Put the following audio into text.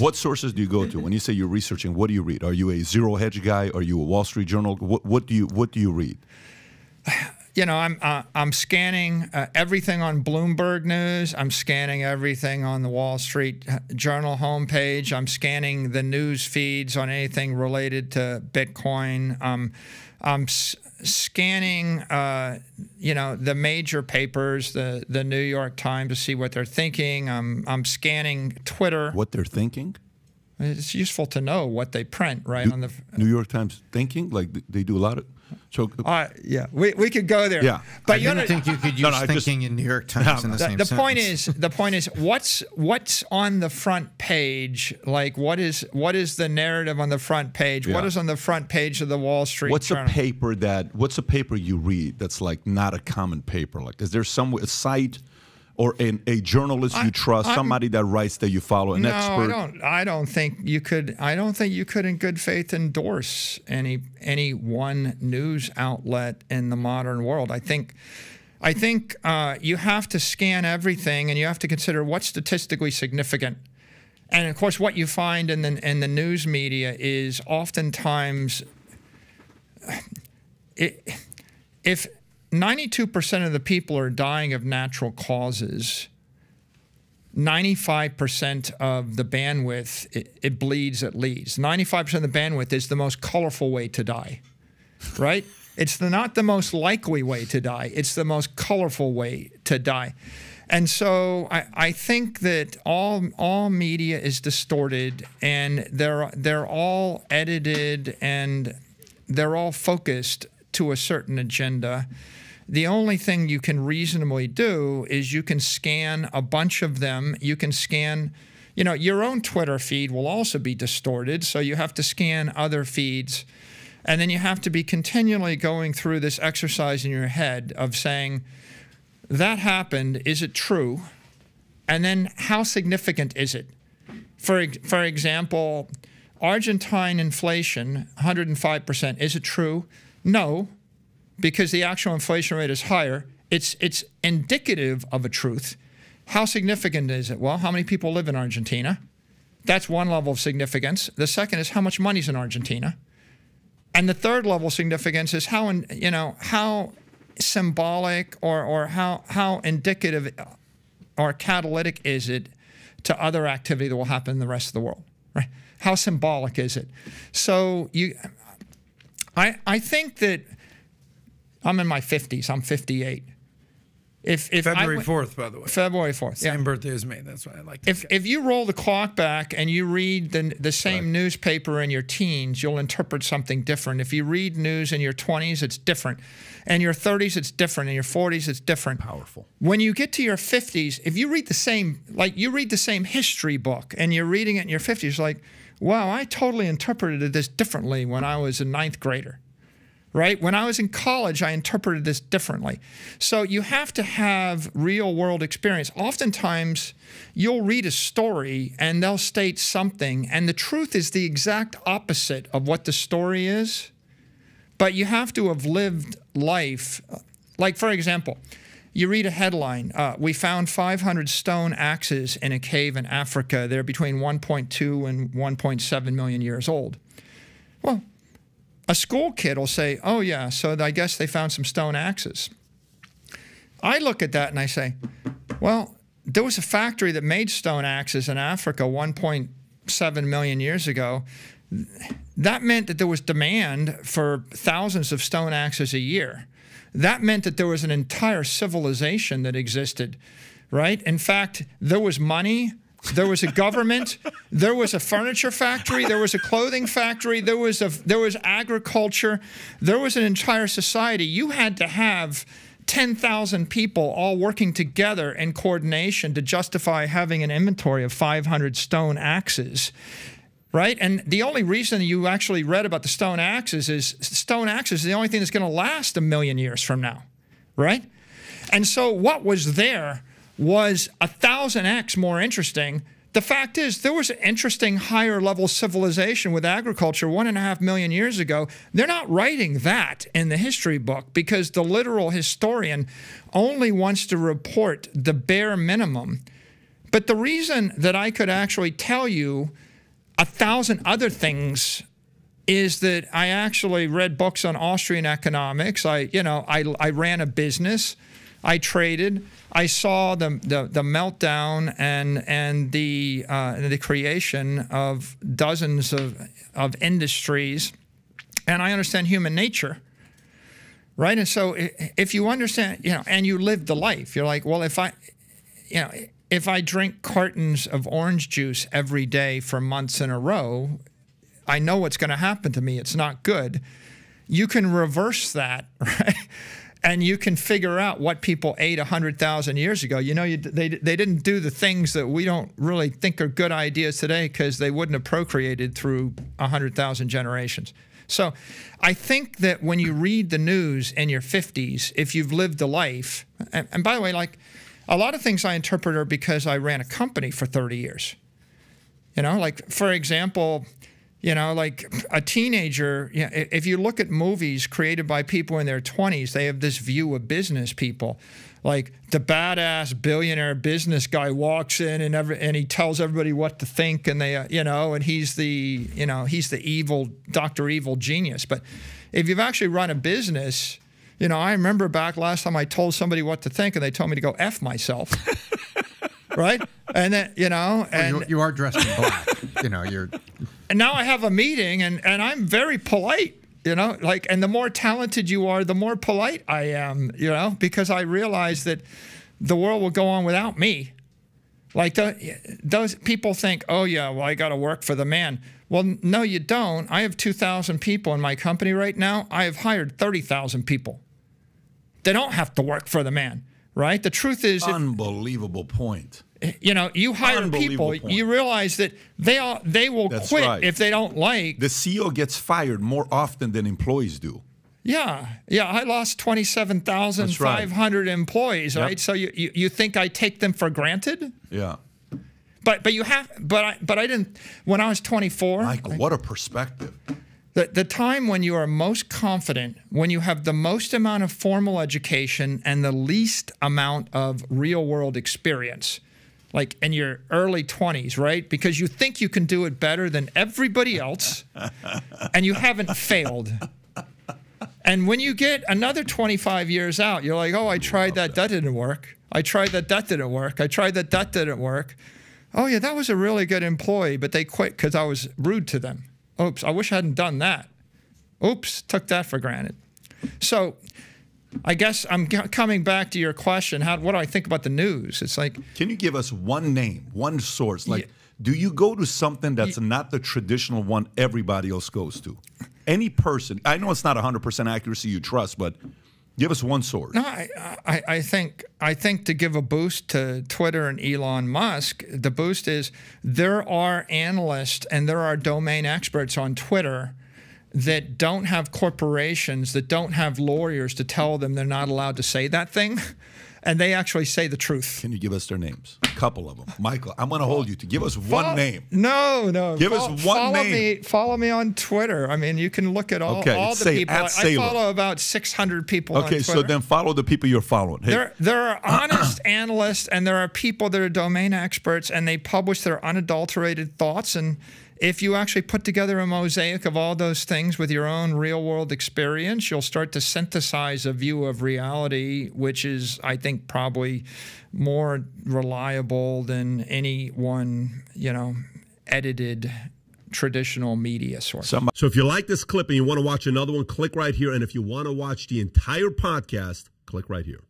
What sources do you go to when you say you're researching? What do you read? Are you a Zero Hedge guy? Are you a Wall Street Journal? What do you read? You know, I'm scanning everything on Bloomberg News. I'm scanning everything on the Wall Street Journal homepage. I'm scanning the news feeds on anything related to Bitcoin. I'm scanning, you know, the major papers, the New York Times, to see what they're thinking. I'm scanning Twitter. What they're thinking? It's useful to know what they print, right? On the New York Times thinking, like they do a lot of. So, yeah, we could go there. Yeah, but I don't think you could use thinking in New York Times in the same sentence. The point is, what's on the front page? Like, what is the narrative on the front page? Yeah. What is on the front page of the Wall Street Journal? What's a paper you read that's like not a common paper? Like, is there a site? Or a journalist you trust, somebody that writes that you follow, an expert. No, I don't think you could. I don't think you could, in good faith, endorse any one news outlet in the modern world. I think you have to scan everything, and you have to consider what's statistically significant. And of course, what you find in the news media is oftentimes, if 92% of the people are dying of natural causes, 95% of the bandwidth, it bleeds, it leads. 95% of the bandwidth is the most colorful way to die, right? It's not the most likely way to die. It's the most colorful way to die. And so I think that all media is distorted, and they're all edited, and they're all focused to a certain agenda. The only thing you can reasonably do is you can scan a bunch of them. You can scan, you know, your own Twitter feed will also be distorted, so you have to scan other feeds. And then you have to be continually going through this exercise in your head of saying, that happened, is it true? And then how significant is it? For example, Argentine inflation, 105%, is it true? No, because the actual inflation rate is higher. It's indicative of a truth. How significant is it? Well, how many people live in Argentina? That's one level of significance. The second is how much money's in Argentina. And the third level of significance is how, you know, how symbolic or how indicative or catalytic is it to other activity that will happen in the rest of the world, right? How symbolic is it? So I think that I'm in my 50s. I'm 58. If February 4th, by the way. February 4th. Same birthday as me. That's why I like this guy. If you roll the clock back and you read the same newspaper in your teens, you'll interpret something different. If you read news in your 20s, it's different. In your 30s, it's different. In your 40s, it's different. Powerful. When you get to your 50s, if you read the same, like you read the same history book and you're reading it in your 50s, like, wow, I totally interpreted this differently when I was a 9th grader, right? When I was in college, I interpreted this differently. So you have to have real-world experience. Oftentimes, you'll read a story, and they'll state something, and the truth is the exact opposite of what the story is, but you have to have lived life. Like, for example, you read a headline, we found 500 stone axes in a cave in Africa. They're between 1.2 and 1.7 million years old. Well, a school kid will say, oh, yeah, so I guess they found some stone axes. I look at that and I say, well, there was a factory that made stone axes in Africa 1.7 million years ago. That meant that there was demand for thousands of stone axes a year. That meant that there was an entire civilization that existed, right? In fact, there was money, there was a government, there was a furniture factory, there was a clothing factory, there was agriculture, there was an entire society. You had to have 10,000 people all working together in coordination to justify having an inventory of 500 stone axes. Right? And the only reason you actually read about the stone axes is stone axes is the only thing that's going to last a million years from now. Right? And so what was there was 1,000x more interesting. The fact is there was an interesting higher level civilization with agriculture 1.5 million years ago. They're not writing that in the history book because the literal historian only wants to report the bare minimum. But the reason that I could actually tell you a thousand other things is that I actually read books on Austrian economics. I ran a business. I traded. I saw the meltdown and the creation of dozens of industries, and I understand human nature, right? And so if you understand, and you live the life, you're like, well, if I drink cartons of orange juice every day for months in a row, I know what's going to happen to me. It's not good. You can reverse that, right? And you can figure out what people ate 100,000 years ago. They didn't do the things that we don't really think are good ideas today because they wouldn't have procreated through 100,000 generations. So I think that when you read the news in your 50s, if you've lived the life, and by the way, like a lot of things I interpret are because I ran a company for 30 years. Like for example, like a teenager, if you look at movies created by people in their 20s, they have this view of business people. Like the badass billionaire business guy walks in and he tells everybody what to think, and they, and he's the, he's the evil, Dr. Evil genius. But if you've actually run a business, I remember back last time I told somebody what to think and they told me to go F myself. Right? And then, and you are dressed in black, And now I have a meeting and I'm very polite, and the more talented you are, the more polite I am, because I realize that the world will go on without me. Like those people think, oh yeah, well, I got to work for the man. Well, no, you don't. I have 2,000 people in my company right now. I have hired 30,000 people. They don't have to work for the man, right? The truth is— Unbelievable point. You hire people, you realize that they will quit if they don't like. The CEO gets fired more often than employees do. Yeah, yeah. I lost 27,500 employees, right? So you think I take them for granted? Yeah. But I didn't when I was 24. Michael, what a perspective. The time when you are most confident, when you have the most amount of formal education and the least amount of real-world experience, like in your early 20s, right? Because you think you can do it better than everybody else, and you haven't failed. And when you get another 25 years out, you're like, oh, I tried that, that didn't work. I tried that, that didn't work. I tried that, that didn't work. Oh, yeah, that was a really good employee, but they quit because I was rude to them. Oops, I wish I hadn't done that. Oops, took that for granted. So I guess I'm coming back to your question, what do I think about the news? It's like— Can you give us one name, one source? Like, do you go to something that's not the traditional one everybody else goes to? Any person, I know it's not 100% accuracy you trust, but give us one source. No, I think to give a boost to Twitter and Elon Musk, the boost is there are analysts and there are domain experts on Twitter that don't have corporations, that don't have lawyers to tell them they're not allowed to say that thing. And they actually say the truth. Can you give us their names? A couple of them. Michael, I'm going to hold you to give us one name. No, no. Give us one name. Follow me on Twitter. I mean, you can look at all the people. I follow about 600 people on Twitter. Okay, so then follow the people you're following. Hey. There are honest analysts, and there are people that are domain experts, and they publish their unadulterated thoughts. And if you actually put together a mosaic of all those things with your own real-world experience, you'll start to synthesize a view of reality, which is, I think, probably more reliable than any one, edited traditional media source. So if you like this clip and you want to watch another one, click right here. And if you want to watch the entire podcast, click right here.